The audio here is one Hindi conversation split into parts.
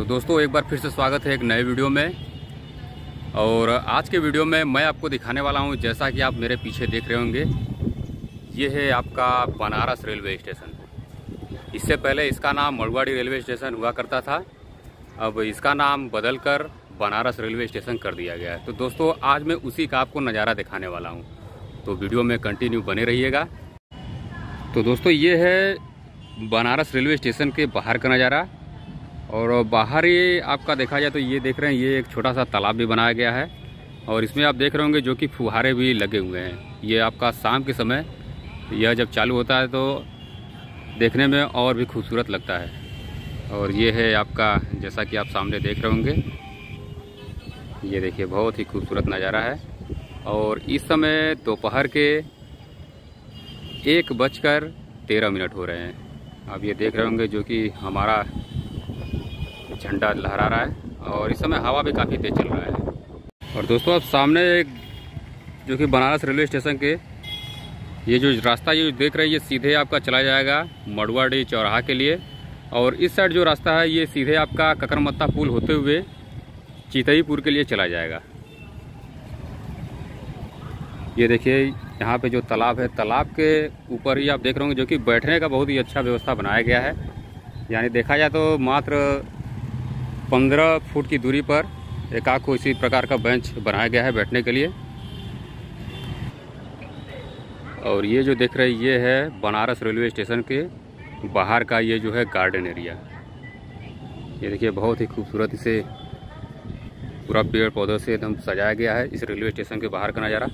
तो दोस्तों एक बार फिर से स्वागत है एक नए वीडियो में। और आज के वीडियो में मैं आपको दिखाने वाला हूं, जैसा कि आप मेरे पीछे देख रहे होंगे, ये है आपका बनारस रेलवे स्टेशन। इससे पहले इसका नाम मड़ुआडीह रेलवे स्टेशन हुआ करता था, अब इसका नाम बदलकर बनारस रेलवे स्टेशन कर दिया गया है। तो दोस्तों आज मैं उसी का आपको नज़ारा दिखाने वाला हूँ, तो वीडियो में कंटिन्यू बने रहिएगा। तो दोस्तों ये है बनारस रेलवे स्टेशन के बाहर का नज़ारा। और बाहर ये आपका देखा जाए तो ये देख रहे हैं, ये एक छोटा सा तालाब भी बनाया गया है और इसमें आप देख रहे होंगे जो कि फुहारे भी लगे हुए हैं। ये आपका शाम के समय यह जब चालू होता है तो देखने में और भी खूबसूरत लगता है। और ये है आपका, जैसा कि आप सामने देख रहे होंगे, ये देखिए बहुत ही खूबसूरत नज़ारा है। और इस समय दोपहर के 1:13 हो रहे हैं, आप ये देख रहे होंगे, जो कि हमारा झंडा लहरा रहा है और इस समय हवा भी काफ़ी तेज चल रहा है। और दोस्तों अब सामने एक जो कि बनारस रेलवे स्टेशन के ये जो रास्ता ये देख रहे हैं, ये सीधे आपका चला जाएगा मड़ुआडीह चौराहा के लिए। और इस साइड जो रास्ता है ये सीधे आपका ककरमत्ता पुल होते हुए चितईपुर के लिए चला जाएगा। ये देखिए यहाँ पे जो तालाब है, तालाब के ऊपर ही आप देख रहे होंगे जो कि बैठने का बहुत ही अच्छा व्यवस्था बनाया गया है। यानी देखा जाए तो मात्र 15 फुट की दूरी पर एकाक को इसी प्रकार का बेंच बनाया गया है बैठने के लिए। और ये जो देख रहे हैं ये है बनारस रेलवे स्टेशन के बाहर का ये जो है गार्डन एरिया। ये देखिए बहुत ही खूबसूरत इसे पूरा पेड़ पौधों से एकदम सजाया गया है, इस रेलवे स्टेशन के बाहर का नज़ारा।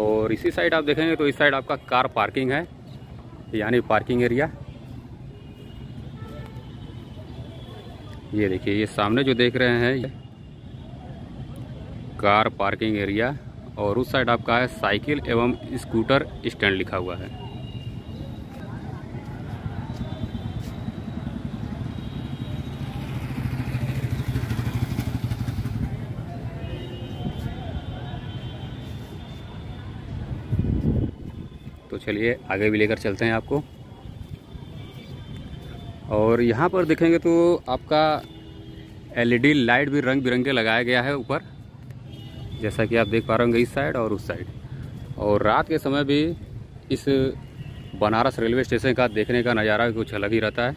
और इसी साइड आप देखेंगे तो इस साइड आपका कार पार्किंग है, यानी पार्किंग एरिया। ये देखिए ये सामने जो देख रहे हैं कार पार्किंग एरिया। और उस साइड आपका है साइकिल एवं स्कूटर स्टैंड लिखा हुआ है। तो चलिए आगे भी लेकर चलते हैं आपको। और यहाँ पर देखेंगे तो आपका एलईडी लाइट भी रंग बिरंगे लगाया गया है ऊपर, जैसा कि आप देख पा रहे होंगे इस साइड और उस साइड। और रात के समय भी इस बनारस रेलवे स्टेशन का देखने का नज़ारा कुछ अलग ही रहता है।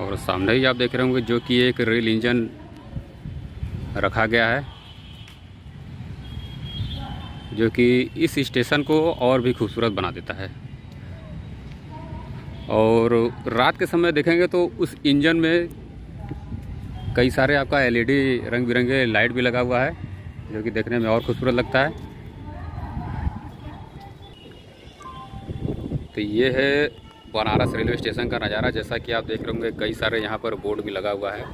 और सामने ही आप देख रहे होंगे जो कि एक रेल इंजन रखा गया है, जो कि इस स्टेशन को और भी खूबसूरत बना देता है। और रात के समय देखेंगे तो उस इंजन में कई सारे आपका एलईडी रंग बिरंगे लाइट भी लगा हुआ है, जो कि देखने में और खूबसूरत लगता है। तो ये है बनारस रेलवे स्टेशन का नज़ारा, जैसा कि आप देख रहे होंगे कई सारे यहाँ पर बोर्ड भी लगा हुआ है।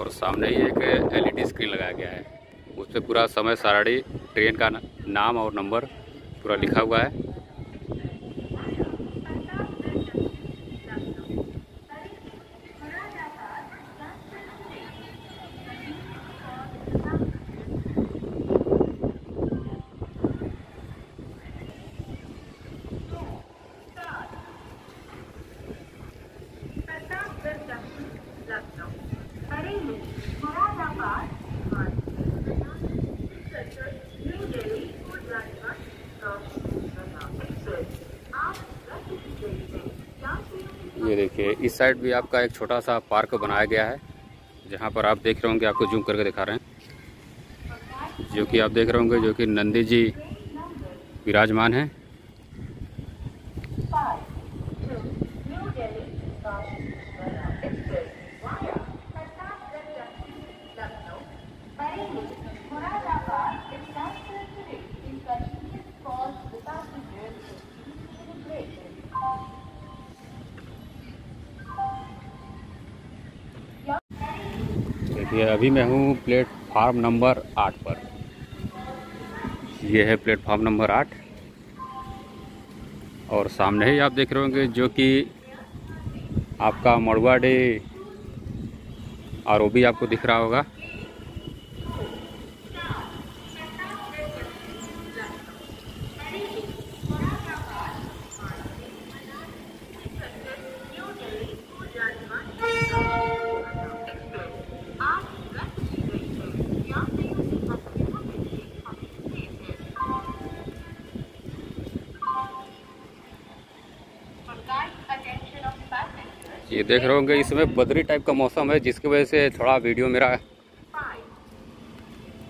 और सामने ही एक एलईडी स्क्रीन लगाया गया है, उस पर पूरा समय सारणी, ट्रेन का नाम और नंबर पूरा लिखा हुआ है। ये देखिए इस साइड भी आपका एक छोटा सा पार्क बनाया गया है, जहाँ पर आप देख रहे होंगे, आपको जूम करके दिखा रहे हैं, जो कि आप देख रहे होंगे जो कि नंदी जी विराजमान हैं। देखिए अभी मैं हूँ प्लेटफार्म नंबर 8 पर। यह है प्लेटफार्म नंबर 8 और सामने ही आप देख रहे होंगे जो कि आपका मड़ुआडीह आरओबी आपको दिख रहा होगा। ये देख रहे होंगे इसमें बदरी टाइप का मौसम है, जिसकी वजह से थोड़ा वीडियो मेरा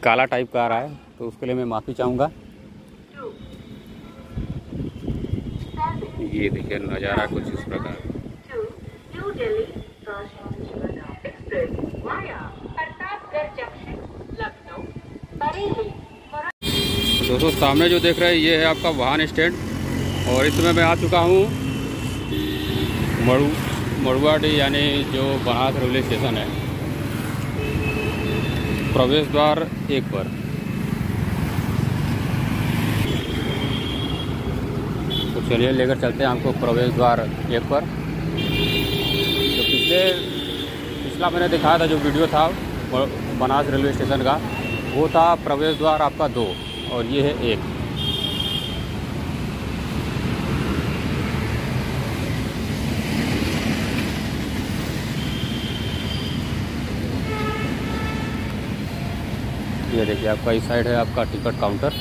काला टाइप का आ रहा है, तो उसके लिए मैं माफ़ी चाहूँगा। ये देखिए नज़ारा कुछ इस प्रकार। दोस्तों सामने जो देख रहे हैं ये है आपका वाहन स्टैंड और इसमें मैं आ चुका हूँ मड़ुआडीह यानी जो बनारस रेलवे स्टेशन है, प्रवेश द्वार 1 पर। तो चलिए लेकर चलते हैं आपको प्रवेश द्वार 1 पर। तो पिछला मैंने दिखाया था जो वीडियो था बनारस रेलवे स्टेशन का, वो था प्रवेश द्वार आपका 2 और ये है 1। ये देखिए आपका इस साइड है आपका टिकट काउंटर।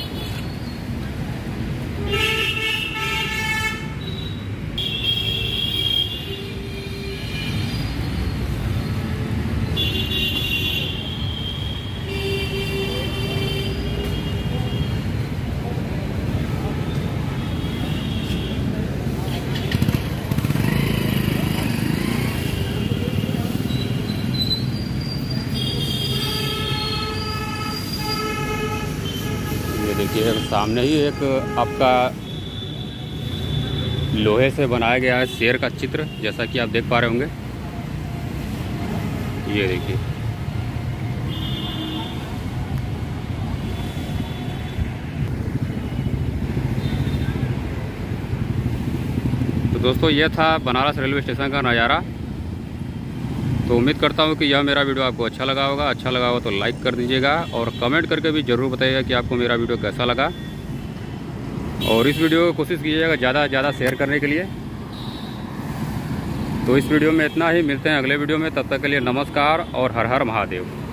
देखिए सामने ही एक आपका लोहे से बनाया गया है शेर का चित्र, जैसा कि आप देख पा रहे होंगे। ये देखिए तो दोस्तों ये था बनारस रेलवे स्टेशन का नज़ारा। तो उम्मीद करता हूँ कि यह मेरा वीडियो आपको अच्छा लगा होगा। अच्छा लगा हो तो लाइक कर दीजिएगा और कमेंट करके भी ज़रूर बताइएगा कि आपको मेरा वीडियो कैसा लगा। और इस वीडियो को कोशिश कीजिएगा ज़्यादा से ज़्यादा शेयर करने के लिए। तो इस वीडियो में इतना ही, मिलते हैं अगले वीडियो में। तब तक के लिए नमस्कार और हर हर महादेव।